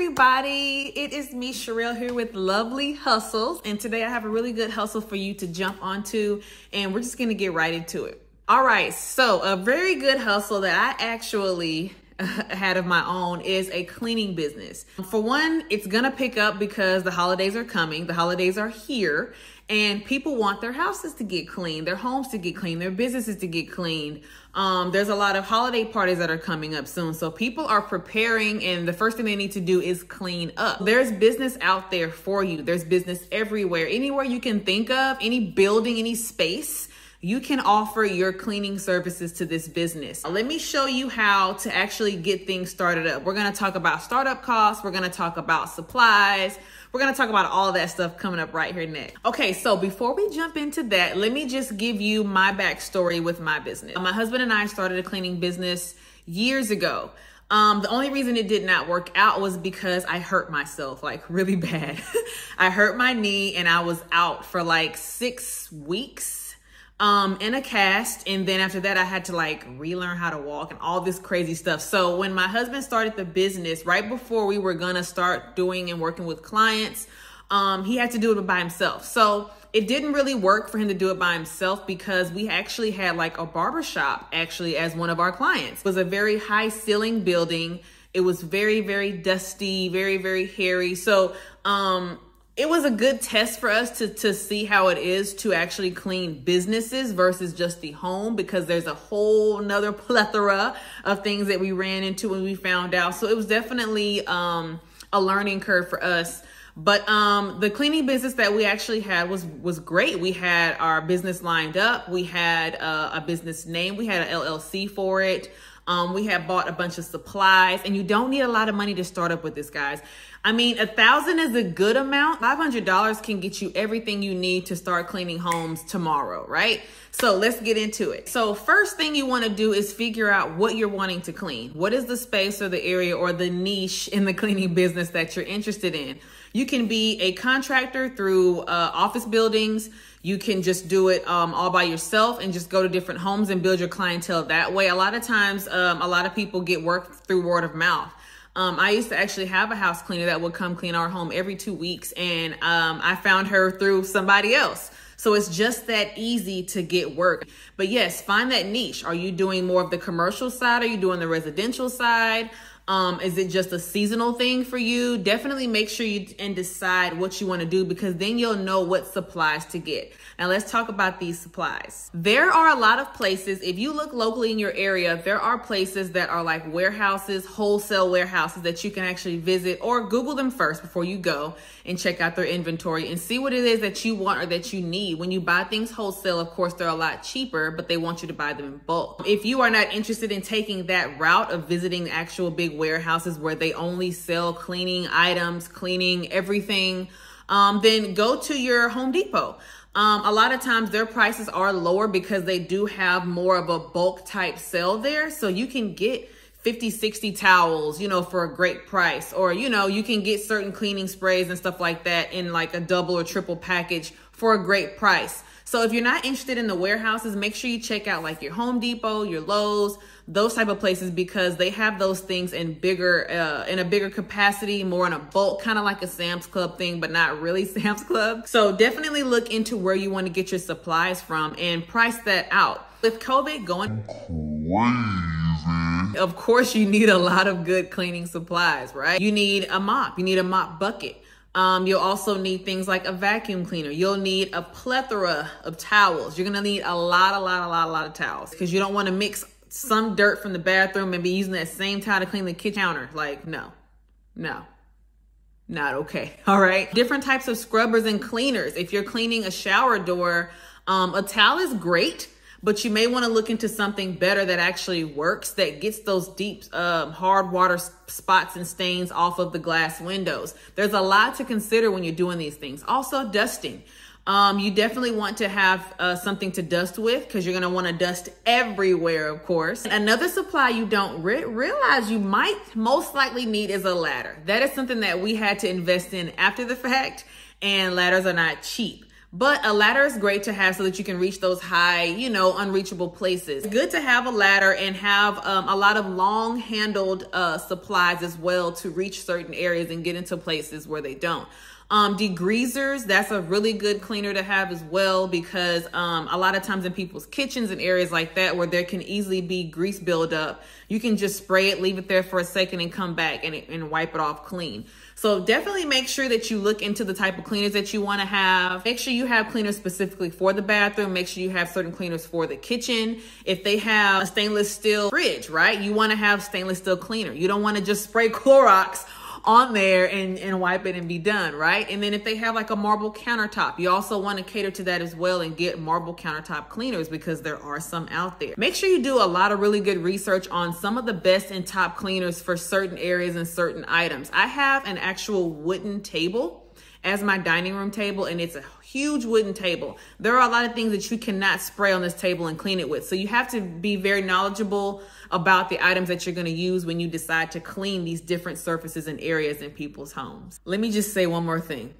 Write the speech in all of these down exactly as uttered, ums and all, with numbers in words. everybody, it is me, Sherelle, here with Lovely Hustles, and today I have a really good hustle for you to jump onto, and we're just going to get right into it. All right, so a very good hustle that I actually had of my own is a cleaning business. For one, it's going to pick up because the holidays are coming, the holidays are here, and people want their houses to get clean, their homes to get clean, their businesses to get cleaned. Um, there's a lot of holiday parties that are coming up soon. So people are preparing, and the first thing they need to do is clean up. There's business out there for you. There's business everywhere, anywhere you can think of, any building, any space. You can offer your cleaning services to this business. Let me show you how to actually get things started up. We're gonna talk about startup costs. We're gonna talk about supplies. We're gonna talk about all that stuff coming up right here next. Okay, so before we jump into that, let me just give you my backstory with my business. My husband and I started a cleaning business years ago. Um, the only reason it did not work out was because I hurt myself like really bad. I hurt my knee and I was out for like six weeks. Um, in a cast. And then after that, I had to like relearn how to walk and all this crazy stuff. So when my husband started the business, right before we were gonna start doing and working with clients, um, he had to do it by himself. So it didn't really work for him to do it by himself because we actually had like a barbershop actually as one of our clients. It was a very high ceiling building. It was very, very dusty, very, very hairy. So, um, it was a good test for us to, to see how it is to actually clean businesses versus just the home, because there's a whole nother plethora of things that we ran into when we found out. So it was definitely um, a learning curve for us. But um, the cleaning business that we actually had was was great. We had our business lined up. We had a, a business name. We had an L L C for it. Um, we had bought a bunch of supplies, and you don't need a lot of money to start up with this, guys. I mean, a thousand is a good amount. five hundred dollars can get you everything you need to start cleaning homes tomorrow, right? So let's get into it. So first thing you want to do is figure out what you're wanting to clean. What is the space or the area or the niche in the cleaning business that you're interested in? You can be a contractor through uh, office buildings. You can just do it um, all by yourself and just go to different homes and build your clientele that way. A lot of times, um, a lot of people get work through word of mouth. Um, I used to actually have a house cleaner that would come clean our home every two weeks. And um, I found her through somebody else. So it's just that easy to get work. But yes, find that niche. Are you doing more of the commercial side? Are you doing the residential side? Um, is it just a seasonal thing for you? Definitely make sure you and decide what you want to do, because then you'll know what supplies to get. Now let's talk about these supplies. There are a lot of places, if you look locally in your area, there are places that are like warehouses, wholesale warehouses that you can actually visit, or Google them first before you go and check out their inventory and see what it is that you want or that you need. When you buy things wholesale, of course, they're a lot cheaper, but they want you to buy them in bulk. If you are not interested in taking that route of visiting the actual big warehouses where they only sell cleaning items, cleaning everything, um, then go to your Home Depot. Um, a lot of times their prices are lower because they do have more of a bulk type sale there. So you can get fifty, sixty towels, you know, for a great price, or, you know, you can get certain cleaning sprays and stuff like that in like a double or triple package for a great price. So if you're not interested in the warehouses, make sure you check out like your Home Depot, your Lowe's, those type of places, because they have those things in bigger, uh, in a bigger capacity, more in a bulk, kind of like a Sam's Club thing, but not really Sam's Club. So definitely look into where you want to get your supplies from and price that out. With COVID going crazy, of course you need a lot of good cleaning supplies, right? You need a mop, you need a mop bucket. Um, you'll also need things like a vacuum cleaner. You'll need a plethora of towels. You're gonna need a lot, a lot, a lot, a lot of towels, because you don't wanna mix some dirt from the bathroom and be using that same towel to clean the kitchen counter. Like, no, no, not okay, all right? Different types of scrubbers and cleaners. If you're cleaning a shower door, um, a towel is great, but you may wanna look into something better that actually works, that gets those deep, um, hard water spots and stains off of the glass windows. There's a lot to consider when you're doing these things. Also dusting. Um, you definitely want to have uh, something to dust with, because you're gonna wanna dust everywhere, of course. Another supply you don't re realize you might most likely need is a ladder. That is something that we had to invest in after the fact, and ladders are not cheap. But a ladder is great to have so that you can reach those high, you know, unreachable places. It's good to have a ladder and have um, a lot of long handled uh, supplies as well to reach certain areas and get into places where they don't. Um, degreasers, that's a really good cleaner to have as well, because um, a lot of times in people's kitchens and areas like that where there can easily be grease buildup, you can just spray it, leave it there for a second and come back and, and wipe it off clean. So definitely make sure that you look into the type of cleaners that you want to have. Make sure you have cleaners specifically for the bathroom. Make sure you have certain cleaners for the kitchen. If they have a stainless steel fridge, right, you want to have stainless steel cleaner. You don't want to just spray Clorox on there and, and wipe it and be done, right? And then if they have like a marble countertop, you also want to cater to that as well and get marble countertop cleaners, because there are some out there. Make sure you do a lot of really good research on some of the best and top cleaners for certain areas and certain items. I have an actual wooden table as my dining room table, and it's a huge wooden table. There are a lot of things that you cannot spray on this table and clean it with. So you have to be very knowledgeable about the items that you're going to use when you decide to clean these different surfaces and areas in people's homes. Let me just say one more thing.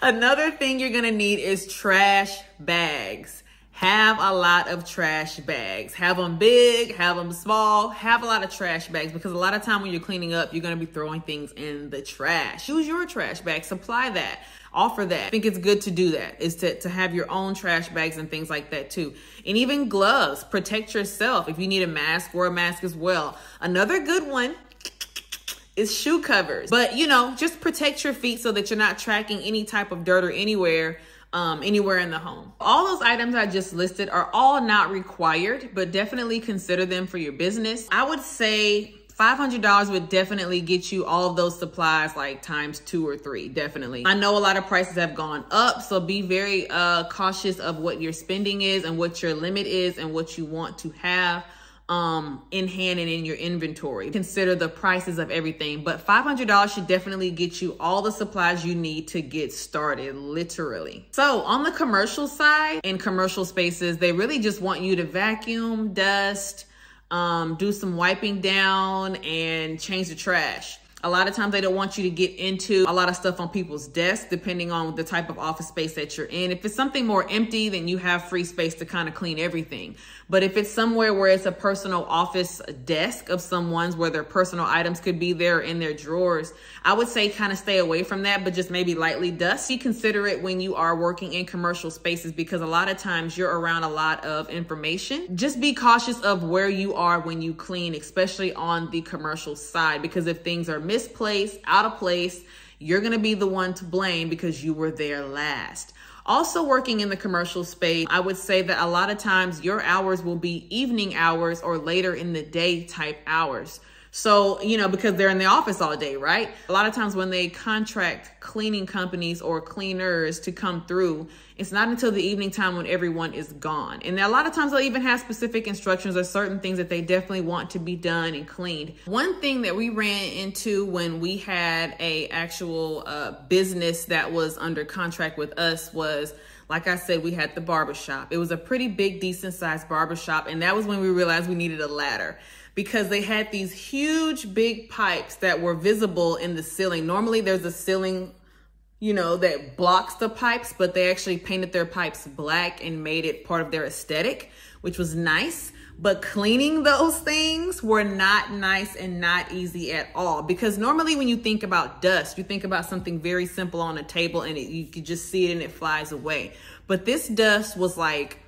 Another thing you're going to need is trash bags. Have a lot of trash bags. Have them big, have them small, have a lot of trash bags, because a lot of time when you're cleaning up, you're going to be throwing things in the trash. Use your trash bag, supply that, offer that. I think it's good to do that, is to, to have your own trash bags and things like that too. And even gloves, protect yourself. If you need a mask, wear a mask as well. Another good one is shoe covers, but you know, just protect your feet so that you're not tracking any type of dirt or anywhere Um, anywhere in the home. All those items I just listed are all not required, but definitely consider them for your business. I would say five hundred dollars would definitely get you all of those supplies like times two or three, definitely. I know a lot of prices have gone up, so be very uh, cautious of what your spending is and what your limit is and what you want to have um, in hand and in your inventory. Consider the prices of everything, but five hundred dollars should definitely get you all the supplies you need to get started, literally. So on the commercial side, in commercial spaces, they really just want you to vacuum, dust, um, do some wiping down, and change the trash. A lot of times they don't want you to get into a lot of stuff on people's desks, depending on the type of office space that you're in. If it's something more empty, then you have free space to kind of clean everything. But if it's somewhere where it's a personal office desk of someone's, where their personal items could be there in their drawers, I would say kind of stay away from that, but just maybe lightly dust. You consider it when you are working in commercial spaces, because a lot of times you're around a lot of information. Just be cautious of where you are when you clean, especially on the commercial side, because if things are misplaced, out of place, you're going to be the one to blame because you were there last. Also, working in the commercial space, I would say that a lot of times your hours will be evening hours or later in the day type hours. So, you know, because they're in the office all day, right? A lot of times when they contract cleaning companies or cleaners to come through, it's not until the evening time when everyone is gone. And a lot of times they'll even have specific instructions or certain things that they definitely want to be done and cleaned. One thing that we ran into when we had a actual uh, business that was under contract with us was, like I said, we had the barbershop. It was a pretty big, decent sized barbershop. And that was when we realized we needed a ladder, because they had these huge big pipes that were visible in the ceiling. Normally there's a ceiling, you know, that blocks the pipes, but they actually painted their pipes black and made it part of their aesthetic, which was nice. But cleaning those things were not nice and not easy at all, because normally when you think about dust, you think about something very simple on a table and it, you could just see it and it flies away. But this dust was like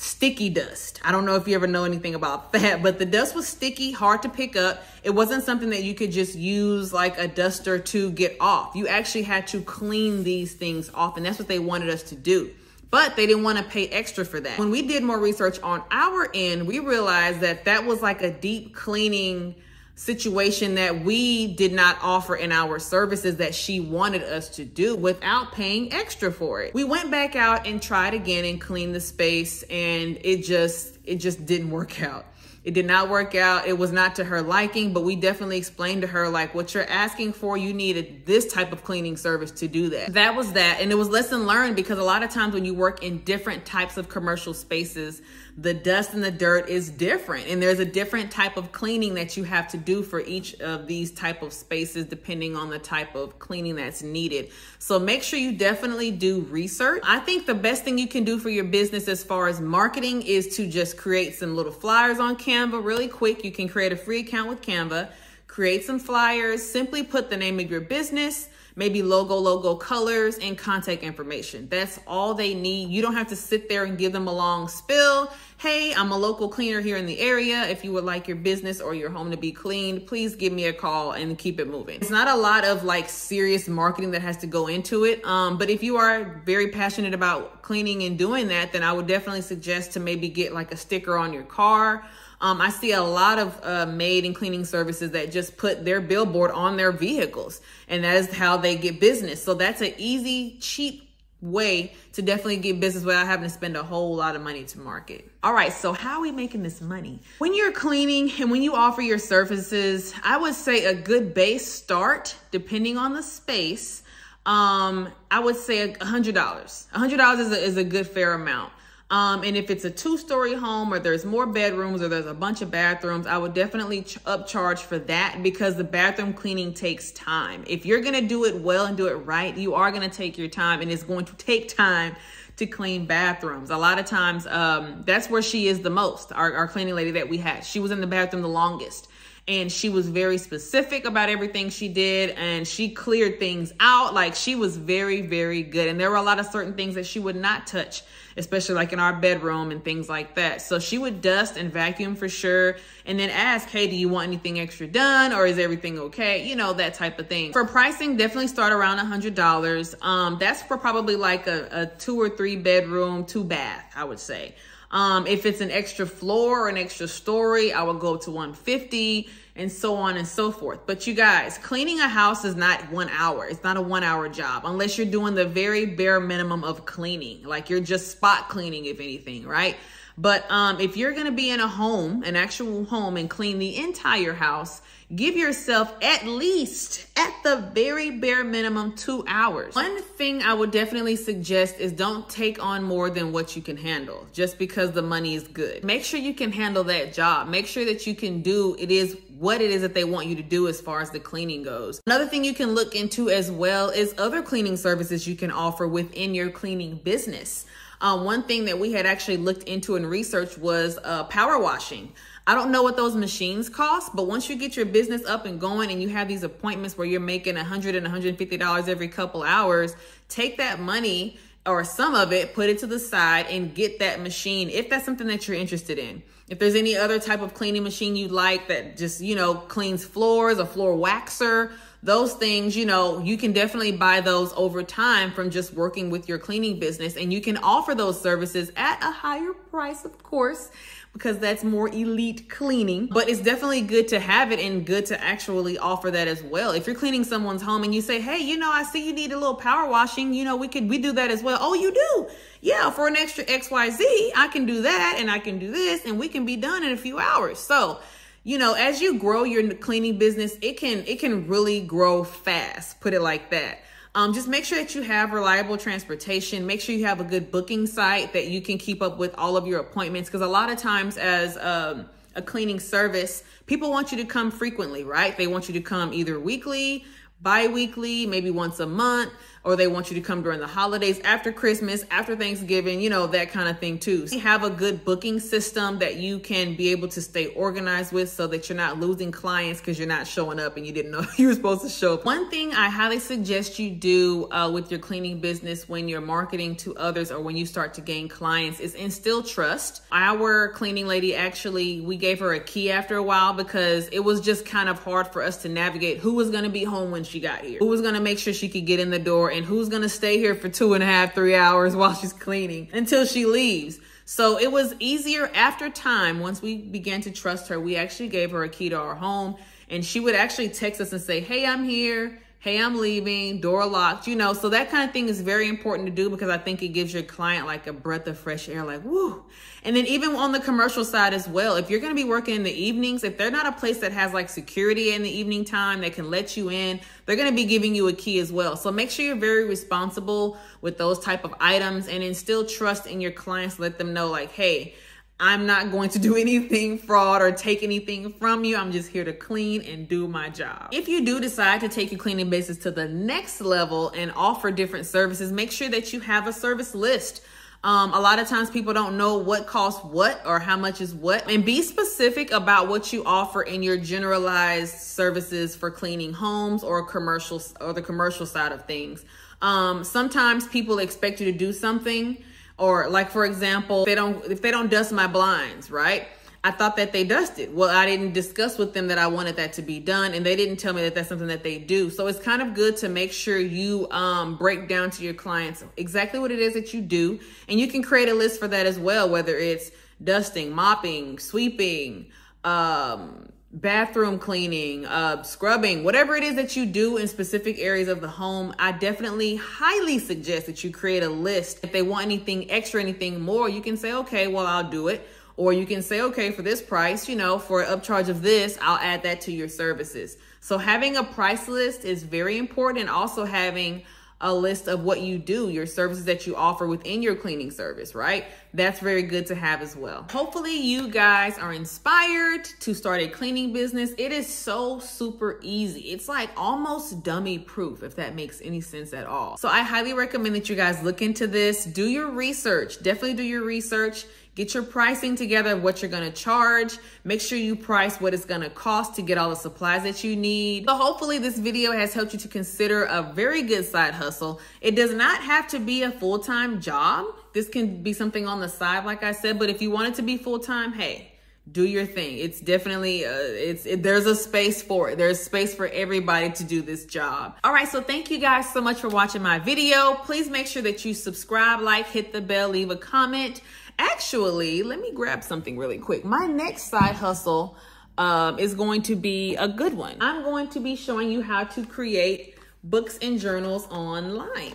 sticky dust. I don't know if you ever know anything about that, but the dust was sticky, hard to pick up. It wasn't something that you could just use like a duster to get off. You actually had to clean these things off, and that's what they wanted us to do. But they didn't want to pay extra for that. When we did more research on our end, we realized that that was like a deep cleaning situation that we did not offer in our services that she wanted us to do without paying extra for it. We went back out and tried again and cleaned the space, and it just it just didn't work out. It did not work out. It was not to her liking, but we definitely explained to her, like, what you're asking for, you needed this type of cleaning service to do that. That was that. And it was lesson learned, because a lot of times when you work in different types of commercial spaces, the dust and the dirt is different. And there's a different type of cleaning that you have to do for each of these type of spaces, depending on the type of cleaning that's needed. So make sure you definitely do research. I think the best thing you can do for your business as far as marketing is to just create some little flyers on Canva really quick. You can create a free account with Canva, create some flyers, simply put the name of your business, maybe logo, logo colors, and contact information. That's all they need. You don't have to sit there and give them a long spiel. Hey, I'm a local cleaner here in the area. If you would like your business or your home to be cleaned, please give me a call, and keep it moving. It's not a lot of like serious marketing that has to go into it. Um, but if you are very passionate about cleaning and doing that, then I would definitely suggest to maybe get like a sticker on your car. Um, I see a lot of uh, maid and cleaning services that just put their billboard on their vehicles, and that is how they get business. So that's an easy, cheap way to definitely get business without having to spend a whole lot of money to market. All right, so how are we making this money? When you're cleaning and when you offer your services, I would say a good base start, depending on the space, um, I would say one hundred dollars. one hundred dollars is a, is a good fair amount. Um, and if it's a two-story home, or there's more bedrooms, or there's a bunch of bathrooms, I would definitely ch- upcharge for that, because the bathroom cleaning takes time. If you're going to do it well and do it right, you are going to take your time, and it's going to take time to clean bathrooms. A lot of times, um, that's where she is the most. Our, our cleaning lady that we had, she was in the bathroom the longest. And she was very specific about everything she did, and she cleared things out. Like, she was very, very good. And there were a lot of certain things that she would not touch, especially like in our bedroom and things like that. So she would dust and vacuum for sure. And then ask, hey, do you want anything extra done? Or is everything okay? You know, that type of thing. For pricing, definitely start around one hundred dollars. Um, that's for probably like a, a two or three bedroom, two bath, I would say. Um, if it's an extra floor or an extra story, I would go to one hundred fifty, and so on and so forth. But you guys, cleaning a house is not one hour. It's not a one hour job, unless you're doing the very bare minimum of cleaning. Like, you're just spot cleaning, if anything, right? But um, if you're going to be in a home, an actual home, and clean the entire house, give yourself at least, at the very bare minimum, two hours. One thing I would definitely suggest is don't take on more than what you can handle, just because the money is good. Make sure you can handle that job. Make sure that you can do it is what it is that they want you to do as far as the cleaning goes. Another thing you can look into as well is other cleaning services you can offer within your cleaning business. Uh, one thing that we had actually looked into and researched was uh, power washing. I don't know what those machines cost, but once you get your business up and going and you have these appointments where you're making one hundred dollars and one hundred fifty dollars every couple hours, take that money or some of it, put it to the side and get that machine if that's something that you're interested in. If there's any other type of cleaning machine you like that just, you know, cleans floors, a floor waxer, those things, you know, you can definitely buy those over time from just working with your cleaning business. And you can offer those services at a higher price, of course, because that's more elite cleaning. But it's definitely good to have it, and good to actually offer that as well. If you're cleaning someone's home and you say, hey, you know, I see you need a little power washing, you know, we could, we do that as well. Oh, you do? Yeah, for an extra X Y Z, I can do that, and I can do this, and we can be done in a few hours. So, you know, as you grow your cleaning business, it can it can really grow fast, put it like that. Um, just make sure that you have reliable transportation. Make sure you have a good booking site that you can keep up with all of your appointments. Because a lot of times as um, a cleaning service, people want you to come frequently, right? They want you to come either weekly, bi-weekly, maybe once a month, or they want you to come during the holidays, after Christmas, after Thanksgiving, you know, that kind of thing too. So have a good booking system that you can be able to stay organized with, so that you're not losing clients because you're not showing up and you didn't know you were supposed to show up. One thing I highly suggest you do uh, with your cleaning business when you're marketing to others, or when you start to gain clients, is instill trust. Our cleaning lady, actually, we gave her a key after a while, because it was just kind of hard for us to navigate who was going to be home when she got here, who was going to make sure she could get in the door, and who's going to stay here for two and a half, three hours while she's cleaning until she leaves. So it was easier after time. Once we began to trust her, we actually gave her a key to our home, and she would actually text us and say, hey, I'm here. Hey, I'm leaving, door locked, you know. So that kind of thing is very important to do, because I think it gives your client like a breath of fresh air, like, woo. And then even on the commercial side as well, if you're going to be working in the evenings, if they're not a place that has like security in the evening time that can let you in, they're going to be giving you a key as well. So make sure you're very responsible with those type of items, and instill trust in your clients. Let them know like, hey, I'm not going to do anything fraud or take anything from you. I'm just here to clean and do my job. If you do decide to take your cleaning business to the next level and offer different services, make sure that you have a service list. Um, a lot of times people don't know what costs what or how much is what, and be specific about what you offer in your generalized services for cleaning homes or commercial or the commercial side of things. Um, sometimes people expect you to do something, or like, for example, if they don't, if they don't dust my blinds, right? I thought that they dusted. Well, I didn't discuss with them that I wanted that to be done, and they didn't tell me that that's something that they do. So it's kind of good to make sure you um, break down to your clients exactly what it is that you do. And you can create a list for that as well, whether it's dusting, mopping, sweeping, um, bathroom cleaning, uh, scrubbing, whatever it is that you do in specific areas of the home. I definitely highly suggest that you create a list. If they want anything extra, anything more, you can say, okay, well, I'll do it. Or you can say, okay, for this price, you know, for an upcharge of this, I'll add that to your services. So having a price list is very important, and also having a list of what you do, your services that you offer within your cleaning service, right? That's very good to have as well. Hopefully you guys are inspired to start a cleaning business. It is so super easy. It's like almost dummy proof, if that makes any sense at all. So I highly recommend that you guys look into this. Do your research, definitely do your research. Get your pricing together of what you're gonna charge. Make sure you price what it's gonna cost to get all the supplies that you need. So hopefully this video has helped you to consider a very good side hustle. It does not have to be a full-time job. This can be something on the side, like I said, but if you want it to be full-time, hey, do your thing. It's definitely, uh, it's it, there's a space for it. There's space for everybody to do this job. All right, so thank you guys so much for watching my video. Please make sure that you subscribe, like, hit the bell, leave a comment. Actually, let me grab something really quick. My next side hustle um, is going to be a good one. I'm going to be showing you how to create books and journals online.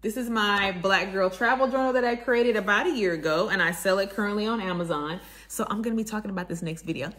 This is my Black Girl Travel Journal that I created about a year ago, and I sell it currently on Amazon. So I'm gonna be talking about this next video.